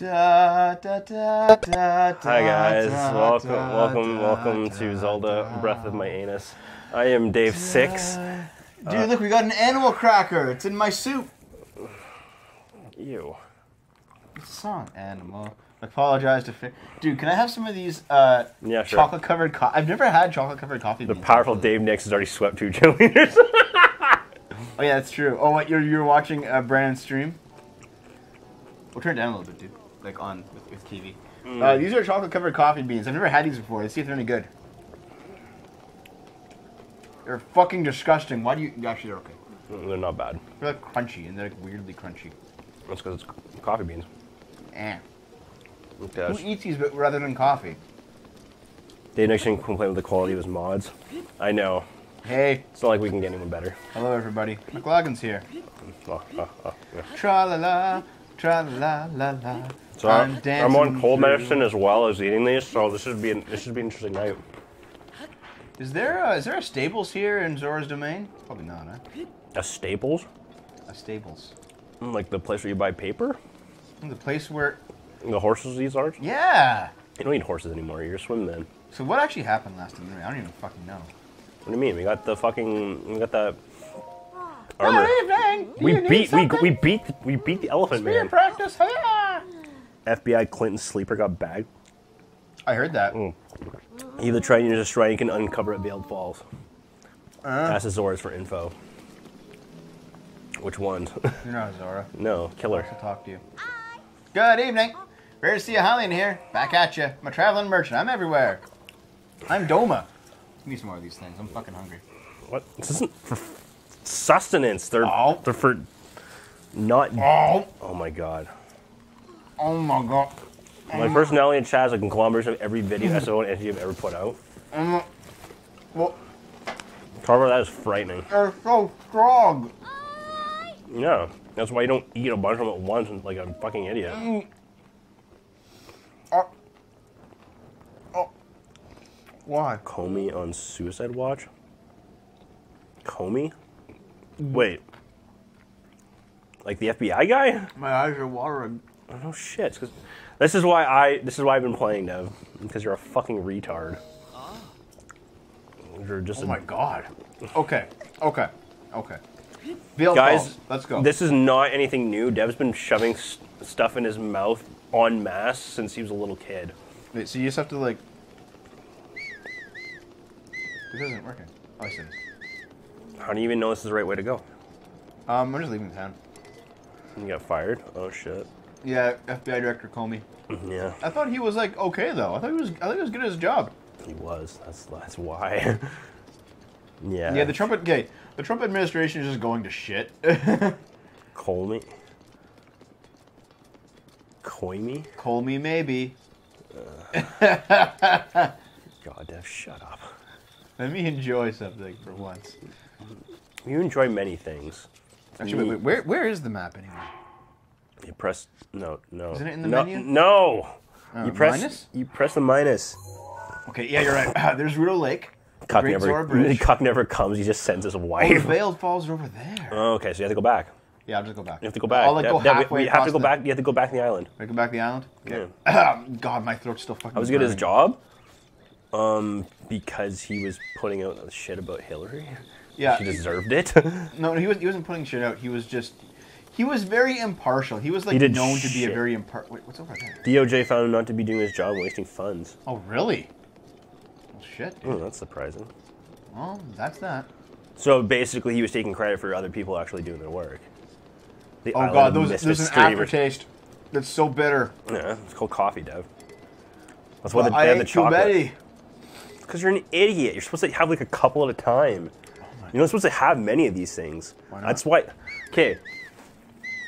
Hi guys, welcome to Zelda: Breath of My Anus. I am Dave 6. Dude, look, we got an animal cracker. It's in my soup. Ew. It's not an animal. I apologize to Dude, can I have some of these yeah, sure. Chocolate-covered coffee? I've never had chocolate-covered coffee beans. The powerful Dave Nix has already swept 2 cheerleaders. Oh yeah, that's true. Oh, what, you're watching Brandon's stream? We'll turn it down a little bit, dude. Like on with TV. Mm. These are chocolate-covered coffee beans. I've never had these before. Let's see if they're any good. They're fucking disgusting. Why do you... Actually, they're okay. They're not bad. They're like crunchy, and they're like weirdly crunchy. That's because it's coffee beans. Eh. Who eats these rather than coffee? Dave McChannan complained with the quality of his mods. I know. Hey. It's not like we can get anyone better. Hello, everybody. McLoggin's here. Tra-la-la, tra-la-la-la. So I'm on cold medicine as well as eating these, so this should be an interesting night. Is there a Staples here in Zora's Domain? Probably not, huh? A Staples? A Staples. Like the place where you buy paper? The place where... The horses these are? Yeah! You don't need horses anymore, you're a swimman. So what actually happened last time? I don't even fucking know. What do you mean? We got that... armor. Oh, hey, we beat the elephant man. Spear practice, hiya! FBI Clinton sleeper got bagged. I heard that. Mm. Either try and destroy, you can uncover at Veiled Falls. Ask the Zoras for info. Which one? You're not a Zora. No, killer. I'll talk to you. Good evening. Rare to see a Holly in here. Back at ya. I'm a traveling merchant. I'm everywhere. I'm Doma. I need some more of these things. I'm fucking hungry. What? This isn't for sustenance. They're for not... Oh my god. Oh my god. My personality in chat is like a conglomeration of every video SO and entity I've ever put out. Well, Carver, that is frightening. They're so strong. Yeah. That's why you don't eat a bunch of them at once and like a fucking idiot. Mm. Oh. Why? Comey on suicide watch? Comey? Wait. Like the FBI guy? My eyes are watering. Oh shit. This is why I've been playing, Dev. Because you're a fucking retard. You're just my god. Okay. Okay. Okay. Veiled guys, Falls. Let's go. This is not anything new. Dev's been shoving stuff in his mouth en masse since he was a little kid. Wait, so you just have to like... This isn't working. Oh, I see this. How do you even know this is the right way to go? I'm just leaving town. You got fired? Oh shit. Yeah, FBI Director Comey. Yeah. I thought he was like okay though. I thought he was good at his job. He was. That's why. Yeah. Yeah, the Trump administration is just going to shit. Comey? Comey? Comey, maybe. God, Dev, shut up. Let me enjoy something for once. You enjoy many things. Actually, wait, where is the map anyway? You press... No. Isn't it in the menu? No! You press... Minus? You press the minus. Okay, yeah, you're right. There's Rudol Lake. Cock never comes, he just sends his wife. Oh, the Veiled Falls are over there. Oh, okay, so you have to go back. Yeah, I'll just go back. You have to go back. I'll like go halfway. You have to go back. You have to go back to the island. I go back to the island? Okay. Yeah. God, my throat's still fucking burning. I was good at his job because he was putting out shit about Hillary. Yeah. She deserved it. No, he wasn't putting shit out. He was very impartial. He was like known to be a very impartial. Wait, what's over there? DOJ found him not to be doing his job, wasting funds. Oh, really? Shit, dude. Oh, that's surprising. Well, that's that. So basically, he was taking credit for other people actually doing their work. The oh god, there's an aftertaste that's so bitter. Yeah, it's called coffee, Dev. That's why they have the chocolate. Because you're an idiot. You're supposed to have like a couple at a time. Oh, you're not supposed to have many of these things. Why not? That's why. Okay.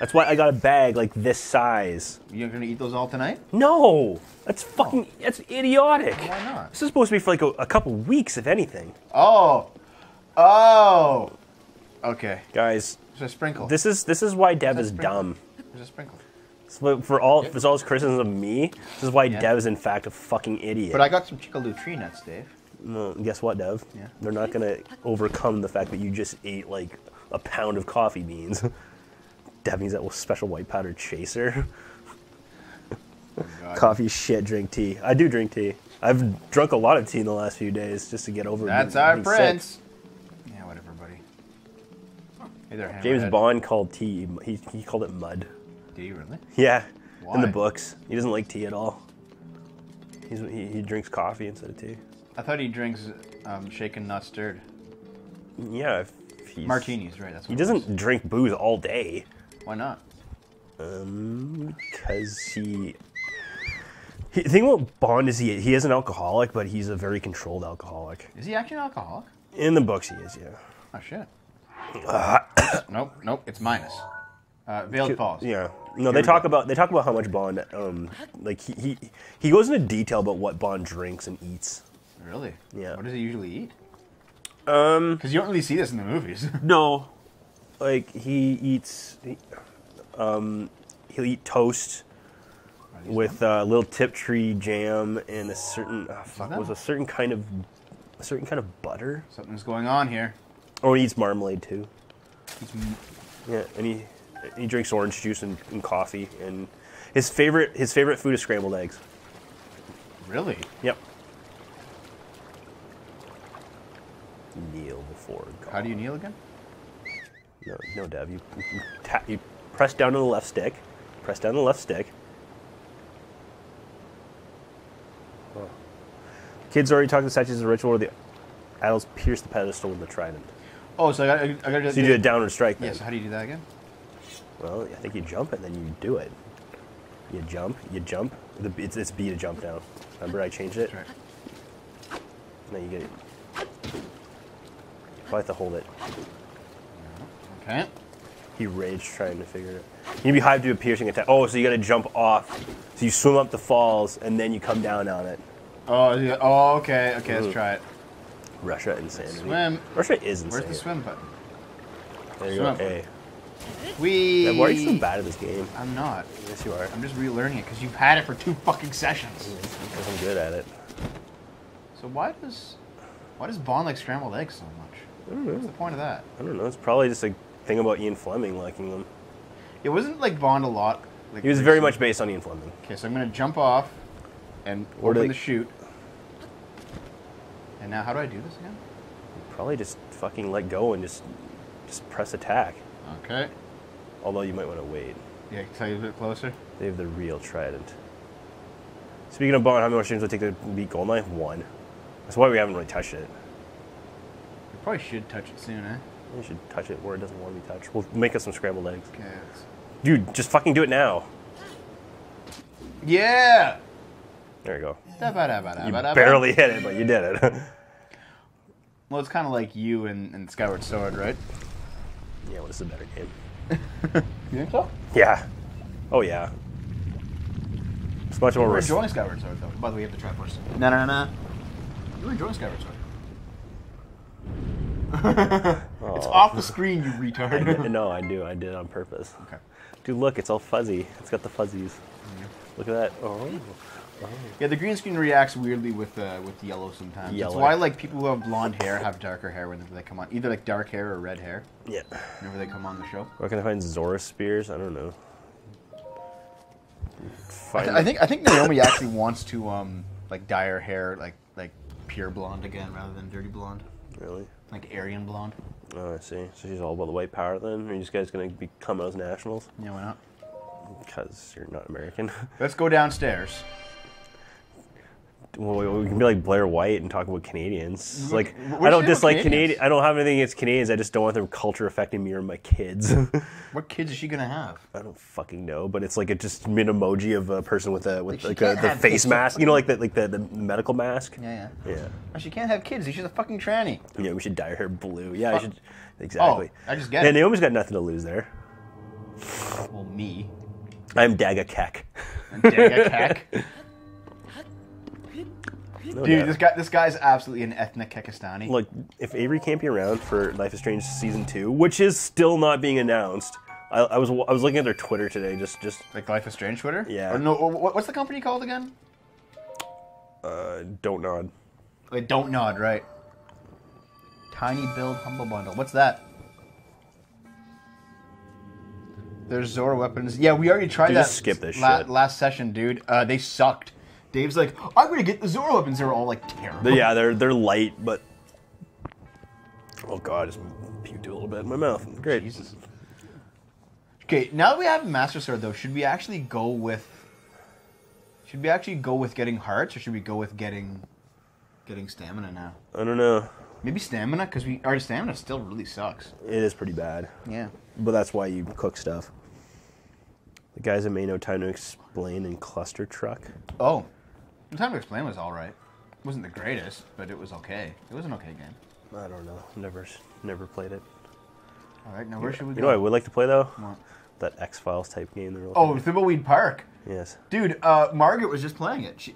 That's why I got a bag like this size. You're gonna eat those all tonight? No! That's fucking... Oh. That's idiotic. Why not? This is supposed to be for like a couple weeks, if anything. Oh! Oh! Okay. Guys... There's a sprinkle. This is why Dev is dumb. There's a sprinkle. So for all his criticisms of me, this is why Dev is in fact a fucking idiot. But I got some Chickaloo tree nuts, Dave. No, guess what, Dev? Yeah. They're not gonna overcome the fact that you just ate like a pound of coffee beans. That means that was special white powder chaser. God. Coffee, shit, drink tea. I do drink tea. I've drunk a lot of tea in the last few days just to get over. That's our prince. Yeah, whatever, buddy. Hey there, James Bond called tea. He called it mud. Did he really? Yeah. Why? In the books, he doesn't like tea at all. He drinks coffee instead of tea. I thought he drinks shaken, not stirred. Yeah, if he's... Martinis, right? That's what he doesn't drink booze all day. Why not? Because the thing about Bond is he is an alcoholic, but he's a very controlled alcoholic. Is he actually an alcoholic? In the books, he is. Yeah. Oh shit. Nope. It's minus. Veiled Falls. Yeah. No, they talk about how much Bond like he goes into detail about what Bond drinks and eats. Really? Yeah. What does he usually eat? Because you don't really see this in the movies. No. Like he eats. He'll eat toast with a little Tiptree jam and a certain kind of butter. Something's going on here. Oh, he eats marmalade too. Yeah, and he drinks orange juice and coffee, and his favorite food is scrambled eggs. Really? Yep. Kneel before God. How do you kneel again? No, Dev. You press down on the left stick. Press down on the left stick. Oh. Kids already talk to the statues as a ritual, or the adults pierce the pedestal with the trident. Oh, so I gotta do. So you do a downward strike. Yes. Yeah, so how do you do that again? Well, I think you jump and then you do it. You jump. It's B to jump down. Remember, I changed it. That's right. Now you get it. You have to hold it. Okay. He raged trying to figure it out. You can be hived to a piercing attack. Oh, so you gotta jump off. So you swim up the falls and then you come down on it. Oh, okay. Okay, let's try it. Russia insanity. Swim. Russia is insane. Where's the swim button? There you go. A. Wee. Why are you so bad at this game? I'm not. Yes, you are. I'm just relearning it because you've had it for 2 fucking sessions. Because I'm good at it. So why does Bond like scrambled eggs so much? I don't know. What's the point of that? I don't know. It's probably just a thing about Ian Fleming liking them. It wasn't like Bond a lot. Like, he was very much based on Ian Fleming. Okay, so I'm gonna jump off and open the chute. And now, how do I do this again? Probably just fucking let go and just press attack. Okay. Although you might want to wait. Yeah, can I tell you a bit closer? They have the real trident. Speaking of Bond, how many more streams will it take to beat Goldeneye? 1. That's why we haven't really touched it. We probably should touch it soon, eh? We should touch it where it doesn't want to be touched. We'll make us some scrambled eggs. Okay. Dude, just fucking do it now. Yeah! There you go. You barely hit it, but you did it. Well, it's kind of like you and Skyward Sword, right? Yeah, well, it's a better game. You think so? Yeah. Oh, yeah. It's much more... We're enjoying Skyward Sword, though. By the way, you have to try first. No. You're enjoying Skyward Sword. It's off the screen, you retard. I did it on purpose. Okay. Dude, look, it's all fuzzy. It's got the fuzzies. Mm-hmm. Look at that. Oh. Yeah, the green screen reacts weirdly with yellow sometimes. Yellow. That's why like people who have blonde hair have darker hair whenever they come on. Either like dark hair or red hair. Yeah. Whenever they come on the show. Where can I find Zora's spears? I don't know. I think Naomi actually wants to like dye her hair like pure blonde again rather than dirty blonde. Really? Like Aryan blonde. Oh, I see. So she's all about the white power then? Are you guys going to be coming as nationals? Yeah, why not? Because you're not American. Let's go downstairs. Well, we can be like Blair White and talk about Canadians. Like, I don't dislike Canadians. I don't have anything against Canadians. I just don't want their culture affecting me or my kids. What kids is she gonna have? I don't fucking know. But it's like just an emoji of a person with the face mask. You know, like the medical mask. Yeah. Oh, she can't have kids. She's a fucking tranny. Yeah, we should dye her hair blue. Yeah, I should. Exactly. Oh, I just get it. Yeah, Naomi's got nothing to lose there. Well, me. I'm Daga Kek. No Dude, doubt. This guy's absolutely an ethnic Kekistani. Look, if Avery can't be around for Life is Strange Season 2, which is still not being announced, I was looking at their Twitter today, just like Life is Strange Twitter. Yeah. Or no, what's the company called again? Don't Nod. Wait, Don't Nod, right? Tiny Build Humble Bundle. What's that? There's Zora weapons. Yeah, we already tried last session, dude. They sucked. Dave's like, I'm gonna get the Zora weapons. They're all like terrible. Yeah, they're light, but oh god, I just puked a little bit in my mouth. Great. Jesus. Okay, now that we have Master Sword though, should we actually go with? Should we actually go with getting hearts, or should we go with getting stamina now? I don't know. Maybe stamina, because our stamina still really sucks. It is pretty bad. Yeah. But that's why you cook stuff. The guys that may know Time to Explain and Cluster Truck. Oh. Time to Explain was alright. It wasn't the greatest, but it was okay. It was an okay game. I don't know. Never played it. Alright, now where should we go? You know what I would like to play, though? What? That X-Files type game. Thimbleweed Park. Yes. Dude, Margaret was just playing it.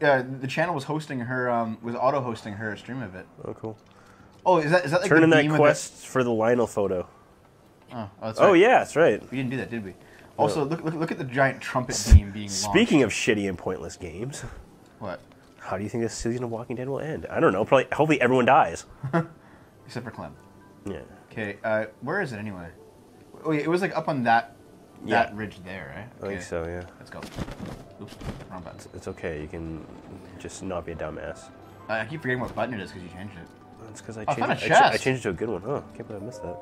The channel was hosting her, was auto-hosting her stream of it. Oh, cool. Oh, is that like turn the in that quest for the Lionel photo. Oh, that's right. Oh, yeah, that's right. We didn't do that, did we? Also, no. Look at the giant trumpet theme being launched. Speaking of shitty and pointless games. What? How do you think this season of Walking Dead will end? I don't know. Hopefully everyone dies. Except for Clem. Yeah. Okay, where is it anyway? Oh, yeah, it was like up on that ridge there, right? Okay. I think so, yeah. Let's go. Oops, wrong button. It's okay, you can just not be a dumbass. I keep forgetting what button it is because you changed it. That's because I changed it. I changed it to a good one. Oh, I can't believe I missed that.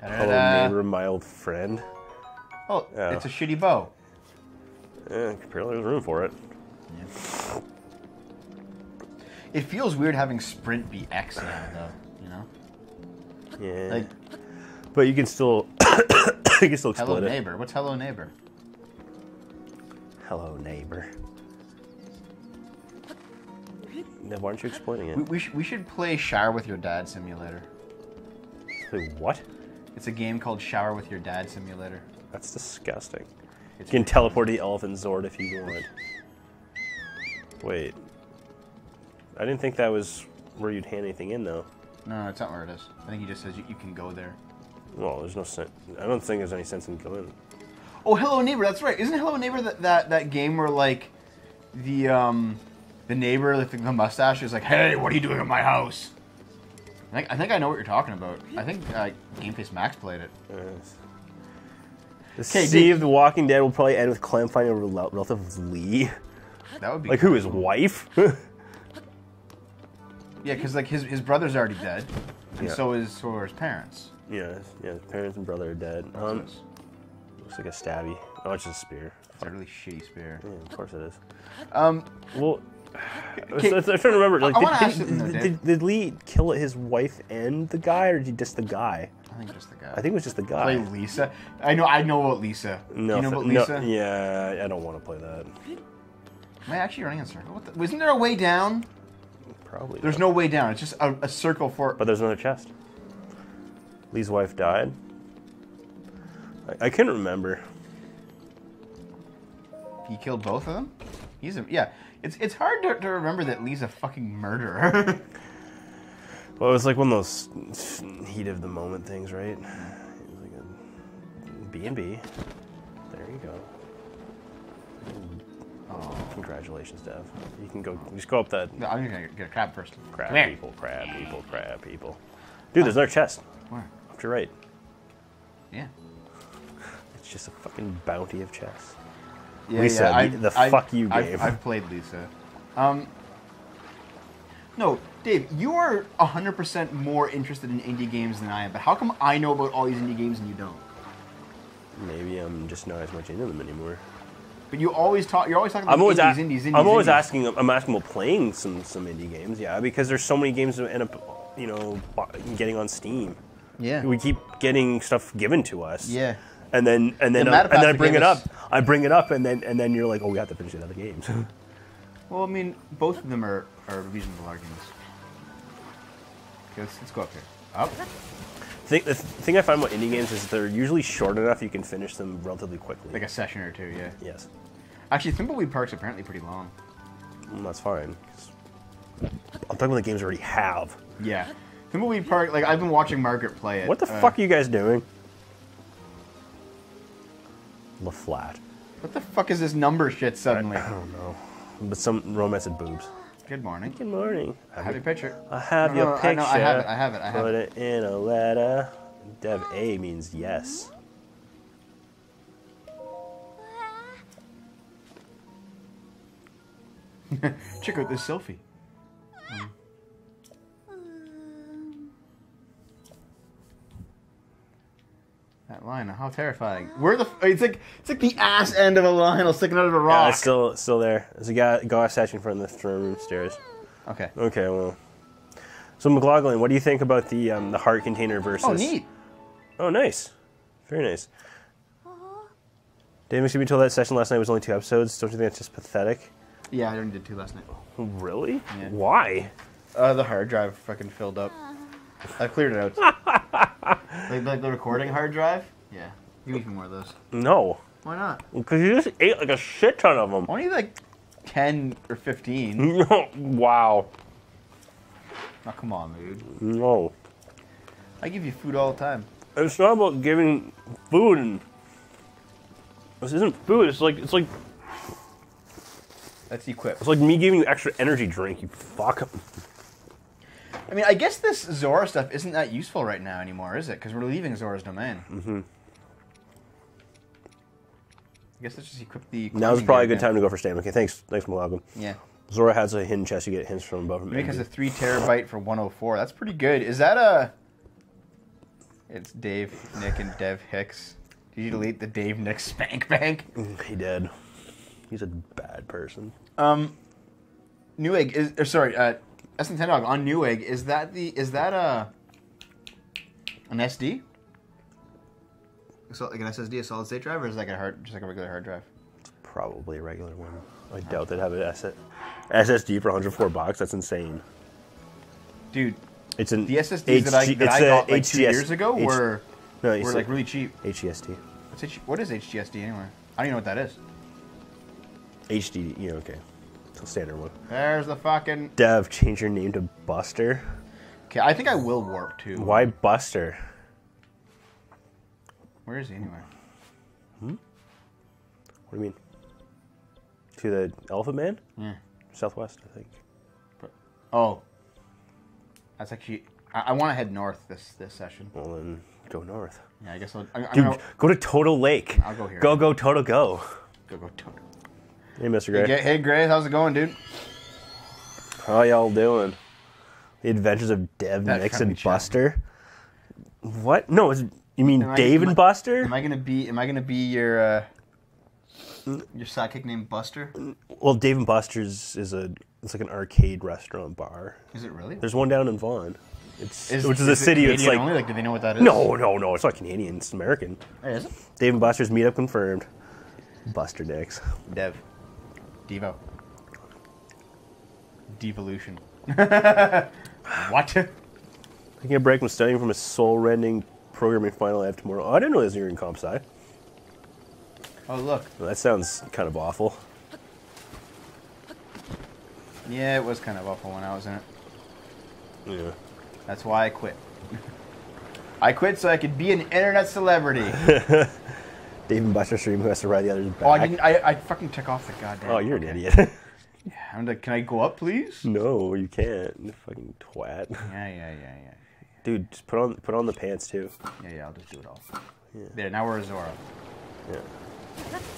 Hello Neighbor, my old friend. Oh, it's a shitty bow. Yeah, apparently there's room for it. Yeah. It feels weird having sprint be X now, though, you know? Yeah. Like, but you can still explode Hello Neighbor. What's Hello Neighbor? Hello Neighbor. Then why aren't you explaining it? We should play Shower with Your Dad Simulator. Play what? It's a game called Shower with Your Dad Simulator. That's disgusting. You can teleport to the Elephant Zord if you want. Wait. I didn't think that was where you'd hand anything in, though. No, it's not where it is. I think he just says you can go there. Well, there's no sense. I don't think there's any sense in going. Oh, Hello Neighbor, that's right. Isn't Hello Neighbor that game where, like, the neighbor with the mustache is like, hey, what are you doing at my house? I think I know what you're talking about. I think Game Face Max played it. Yes. The Walking Dead will probably end with Clem finding a relative of Lee. That would be like cool. Who, his wife? Yeah, because like his brother's already dead, and so are his parents. Yeah, his parents and brother are dead. Looks like a stabby. Oh, it's just a spear. It's a really shitty spear. Yeah, of course it is. Well, I'm trying to remember. Like, did Lee kill his wife and the guy, or did he just the guy? I think just the guy. I think it was just the guy. Play Lisa. I know about Lisa. No, you know about Lisa? No, yeah, I don't want to play that. Am I actually running in a circle? Isn't there a way down? Probably. There's no way down. It's just a circle for. But there's another chest. Lee's wife died. I can't remember. He killed both of them? Yeah. It's hard to remember that Lee's a fucking murderer. Well, it was like one of those heat of the moment things, right? It was like a B&B. There you go. Oh. Congratulations, Dev. You can go. Just go up that. No, I'm gonna get a crab first. Crab people. Dude, there's another chest. Where? Up to your right. Yeah. It's just a fucking bounty of chests. Yeah, Lisa, yeah. I've played Lisa. No, Dave, you are 100% more interested in indie games than I am, but how come I know about all these indie games and you don't? Maybe I'm just not as much into them anymore. But you always talk. You're always talking about indies. I'm always asking. I'm asking about playing some indie games. Yeah, because there's so many games that end up, you know, getting on Steam. Yeah. We keep getting stuff given to us. Yeah. And then I bring it up. I bring it up, and then you're like, oh, we have to finish the other games. Well, I mean, both of them are reasonable arguments. Okay, let's go up here. Up. The thing I find about indie games is they're usually short enough you can finish them relatively quickly. Like a session or two, yeah. Yes. Actually, Thimbleweed Park's apparently pretty long. Well, that's fine. I'm talking about the games I already have. Yeah. Thimbleweed Park, like, I've been watching Margaret play it. What the fuck are you guys doing? La flat. What the fuck is this number shit suddenly? I don't know. But some romance and boobs. Good morning. Good morning. I have your picture. I have your picture. I have it. Put it in a letter. Dev A means yes. Check out this selfie. That line, how terrifying! Where the it's like the ass end of a lion sticking out of a rock. Yeah, it's still there. There's a guy statue in front of the throne room stairs. Okay. Okay. Well, so McLoggin, what do you think about the heart container versus? Oh, neat. Oh, nice. Very nice. Dave McChannan told that session last night was only 2 episodes. Don't you think that's just pathetic? Yeah, I only did 2 last night. Really? Yeah. Why? The hard drive fucking filled up. I cleared it out. like the recording hard drive? Yeah. You need more of those. No. Why not? Because you just ate like a shit ton of them. Only like 10 or 15. Wow. Now come on, dude. No. I give you food all the time. It's not about giving food and... This isn't food, it's like... That's equipped. It's like me giving you extra energy drink, you fuck. I mean, I guess this Zora stuff isn't that useful right now anymore, is it? Because we're leaving Zora's Domain. Mm-hmm. I guess let's just equip the... Now's probably a good time to go for Stam. Okay, thanks Malagum. Yeah. Zora has a hidden chest, you get hints from above him. It has a 3 terabyte for 104. That's pretty good. Is that a... It's Dave, Nick, and Dev Hicks. Did you delete the Dave Nick Spank Bank? He did. He's a bad person. Newegg is S10dog on Newegg, is that an SD? So, like an SSD, a solid state drive, or is that like just like a regular hard drive? It's probably a regular one. I doubt they'd have an SSD for $104. That's insane. Dude, it's an the SSDs that I got like 2 years ago were like really cheap. HGST. What is HGST anyway? I don't even know what that is. HD, yeah, okay. It's a standard one. There's the fucking... Dev, change your name to Buster. Okay, I think I will warp too. Why Buster? Where is he anyway? Hmm? What do you mean? To the Elephant Man? Yeah. Southwest, I think. But, oh. That's actually... I want to head north this session. Well, then go north. Yeah, I guess I'll... Dude, go to Total Lake. I'll go here. Go, Total, go. Go, Total. Hey, Mr. Gray. Hey, Gray, how's it going, dude? How y'all doing? The Adventures of Dev, Nix, and Buster. What? No, you mean Dave and Buster? Am I gonna be your sidekick named Buster? Well, Dave and Buster's it's like an arcade restaurant bar. Is it really? There's one down in Vaughan. Which is a city. Canadian it's like only. Like, do they know what that is? No. It's not Canadian. It's American. Hey, is it? Dave and Buster's meetup confirmed. Buster Nix. Dev. Devo. Devolution. What? Taking a break from studying from a soul-rending programming final I have tomorrow. Oh, I didn't know this year in comp sci. Oh, look. Well, that sounds kind of awful. Yeah, it was kind of awful when I was in it. Yeah. That's why I quit. I quit so I could be an internet celebrity. Dave and Buster stream who has to ride the other's back. Oh, I fucking took off the goddamn. Oh, you're an idiot. Yeah, I'm like, can I go up, please? No, you can't. You fucking twat. Yeah. Dude, just put on the pants too. Yeah, I'll just do it all. Yeah. There, now we're Azora. Yeah.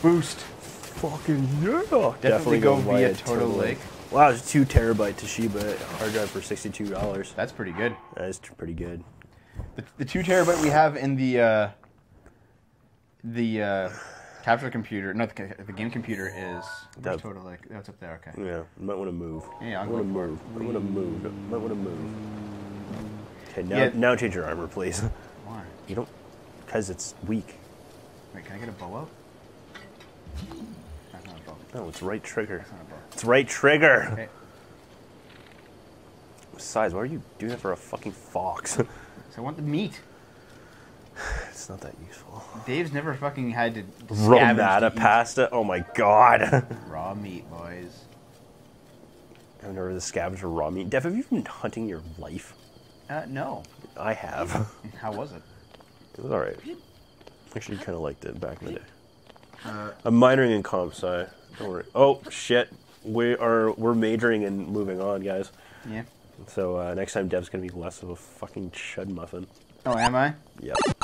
Boost. Fucking yeah. Definitely go via Turtle Lake. Wow, it's 2 terabyte Toshiba hard drive for $62. That's pretty good. That is pretty good. The 2 terabyte we have in the capture computer, not the game computer is Total Lake. That's up there, okay. Yeah, I might want to move. Yeah, I'm going to move. I want to move. Okay, now change your armor, please. Why? You don't, because it's weak. Wait, can I get a bow out? That's not a bow. No, it's right trigger. That's not a bow. It's right trigger! Okay. Besides, why are you doing that for a fucking fox? Because I want the meat. It's not that useful. Dave's never fucking had to Romata pasta? Oh my god. Raw meat, boys. I've never heard of the scavenge for raw meat. Dev, have you been hunting your life? No. I have. How was it? It was alright. Actually, kind of liked it back in the day. I'm minoring in comp sci. Don't worry. Oh, shit. We're majoring and moving on, guys. Yeah. So next time Dev's going to be less of a fucking chud muffin. Oh, am I? Yep.